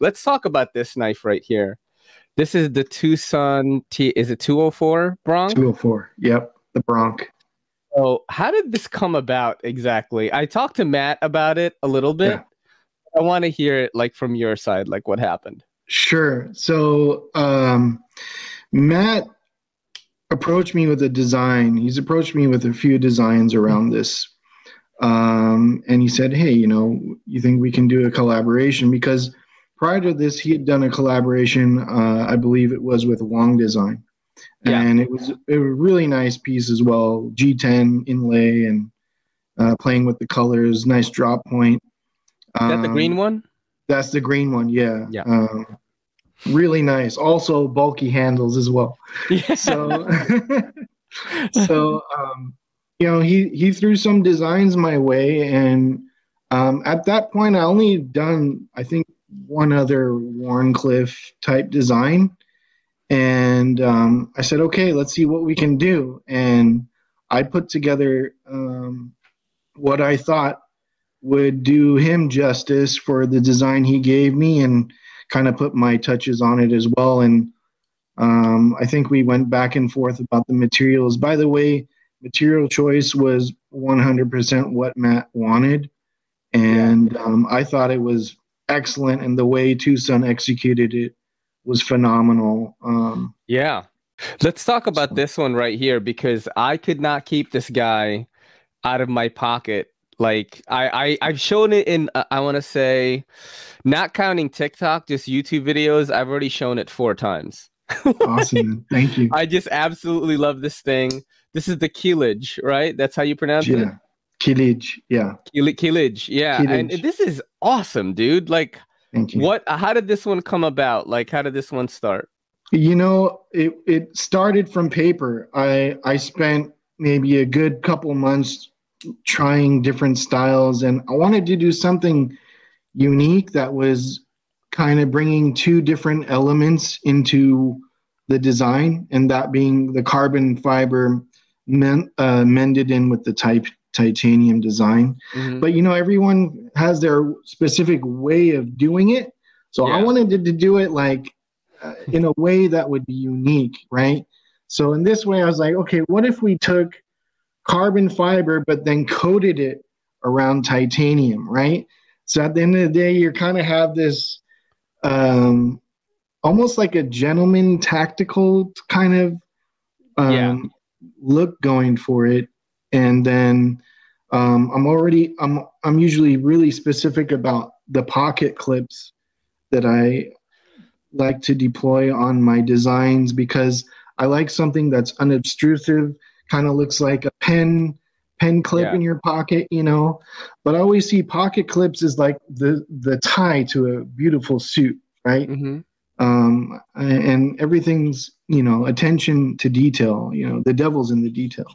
Let's talk about this knife right here. This is the Tucson is it 204 Bronc? 204. Yep, the Bronc. So how did this come about exactly? I talked to Matt about it a little bit. Yeah. I want to hear it like from your side, like what happened. Sure. So Matt approached me with a design. He's approached me with a few designs around this. And he said, hey, you know, you think we can do a collaboration? Because prior to this, he had done a collaboration, I believe it was with Wong Design. Yeah. And it was a really nice piece as well. G10 inlay and playing with the colors, nice drop point. Is that the green one? That's the green one, yeah. Yeah. Really nice. Also bulky handles as well. Yeah. So, you know, he threw some designs my way. And at that point, I only done, I think, one other Warncliffe type design. And I said, okay, let's see what we can do. And I put together what I thought would do him justice for the design he gave me and kind of put my touches on it as well. And I think we went back and forth about the materials. By the way, material choice was 100% what Matt wanted. And I thought it was excellent. And the way Tucson executed it was phenomenal. Yeah. Let's talk about this one right here, because I could not keep this guy out of my pocket. Like I've shown it in, I want to say, not counting TikTok, just YouTube videos. I've already shown it 4 times. Awesome. Thank you. I just absolutely love this thing. This is the Kelage, right? That's how you pronounce it? Kelage, yeah. Kelage, yeah. Kelage. And this is awesome, dude. Like, thank you. How did this one come about? Like, how did this one start? You know, it started from paper. I spent maybe a good couple months trying different styles, and I wanted to do something unique that was kind of bringing 2 different elements into the design, and that being the carbon fiber mended in with the titanium design. Mm-hmm. But you know, everyone has their specific way of doing it, so I wanted to do it like in a way that would be unique, right? So in this way I was like, okay, what if we took carbon fiber but then coated it around titanium, right? So at the end of the day, you kind of have this almost like a gentleman tactical kind of look going for it. And then I'm usually really specific about the pocket clips that I like to deploy on my designs, because I like something that's unobtrusive, kind of looks like a pen clip in your pocket, you know. But I always see pocket clips as like the tie to a beautiful suit, right? Mm-hmm. And everything's, you know, attention to detail, you know, the devil's in the details.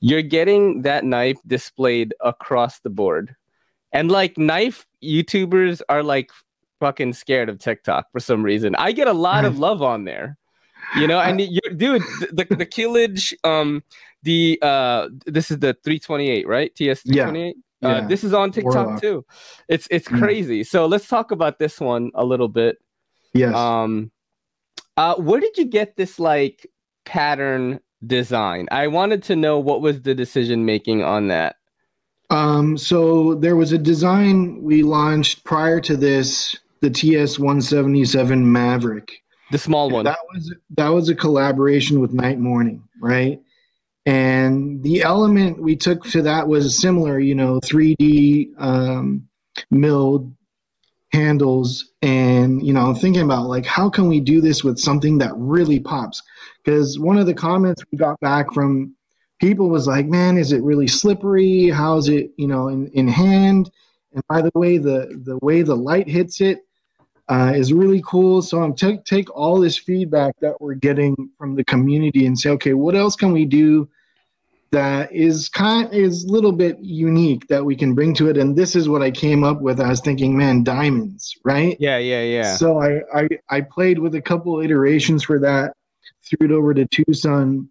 You're getting that knife displayed across the board. And like knife YouTubers are like fucking scared of TikTok for some reason. I get a lot of love on there. You know, and you're, dude, the Kelage, this is the 328, right? TS 328. Yeah. This is on TikTok too. It's crazy. So let's talk about this one a little bit. Yes. Where did you get this like pattern design? I wanted to know what was the decision making on that. So there was a design we launched prior to this, the TS 177 Maverick. The small one. That was a collaboration with Night Morning, right? And the element we took to that was similar, you know, 3D milled handles. And, you know, I'm thinking about, like, how can we do this with something that really pops? Because one of the comments we got back from people was like, man, is it really slippery? How is it, you know, in hand? And by the way, the way the light hits it, is really cool. So I'm take all this feedback that we're getting from the community and say, okay, what else can we do that is a little bit unique that we can bring to it? And this is what I came up with. I was thinking, man, diamonds, right? Yeah. So I played with a couple iterations for that, threw it over to Tucson,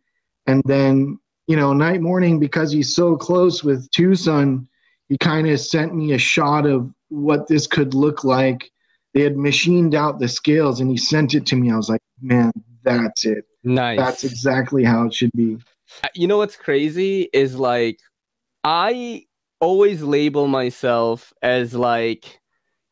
and then you know, Night Morning, because he's so close with Tucson, he kind of sent me a shot of what this could look like. They had machined out the scales, and he sent it to me. I was like, man, that's it. Nice. That's exactly how it should be. You know what's crazy is, like, I always label myself as, like,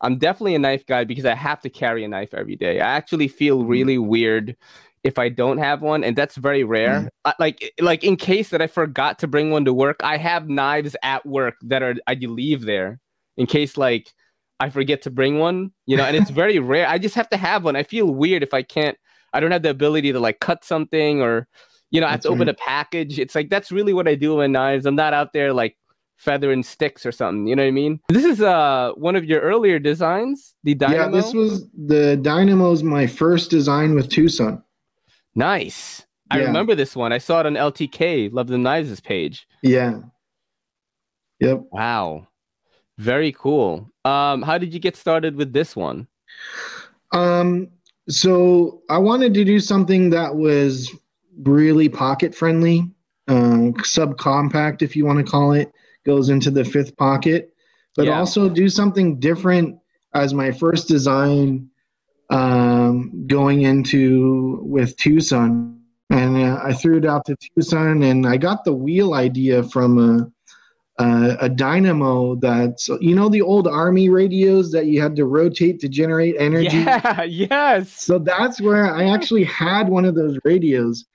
I'm definitely a knife guy because I have to carry a knife every day. I actually feel really weird if I don't have one, and that's very rare. Like in case that I forgot to bring one to work, I have knives at work that I leave there in case, like, I forget to bring one, you know, and it's very rare. I just have to have one. I feel weird if I can't, I don't have the ability to, like, cut something or, you know, I have to open a package. It's like, that's really what I do with knives. I'm not out there, like, feathering sticks or something, you know what I mean? This is one of your earlier designs, the Dynamo? Yeah, this was the Dynamo's my first design with Tucson. Nice. Yeah. I remember this one. I saw it on LTK, Love Them Knives' page. Yeah. Yep. Wow. Very cool. How did you get started with this one? So I wanted to do something that was really pocket friendly, subcompact, if you want to call it, goes into the fifth pocket, but also do something different as my first design going into with Tucson. And I threw it out to Tucson, and I got the wheel idea from a dynamo that's, you know, the old army radios that you had to rotate to generate energy. Yeah, yes. So that's where I actually had one of those radios,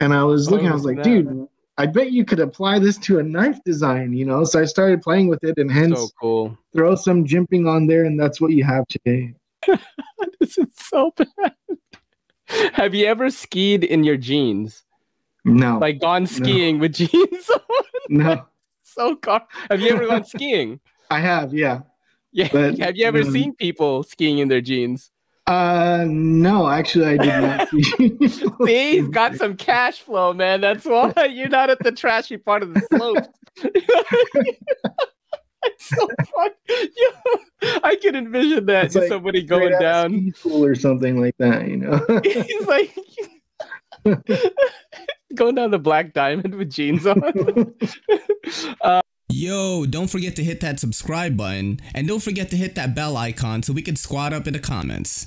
and I was looking, I was like, dude, I bet you could apply this to a knife design, you know? So I started playing with it, and hence throw some jimping on there, and that's what you have today. This is so bad. Have you ever skied in your jeans? No. Like gone skiing with jeans on? No. So have you ever gone skiing? I have, yeah. Yeah. But, have you ever seen people skiing in their jeans? No, actually, I did not see. See, he's got some cash flow, man. That's why you're not at the trashy part of the slopes. It's so fun. Yo, I can envision that. Like somebody going down ski school or something like that, you know. He's like going down the Black Diamond with jeans on. Yo, don't forget to hit that subscribe button, and don't forget to hit that bell icon so we can squad up in the comments.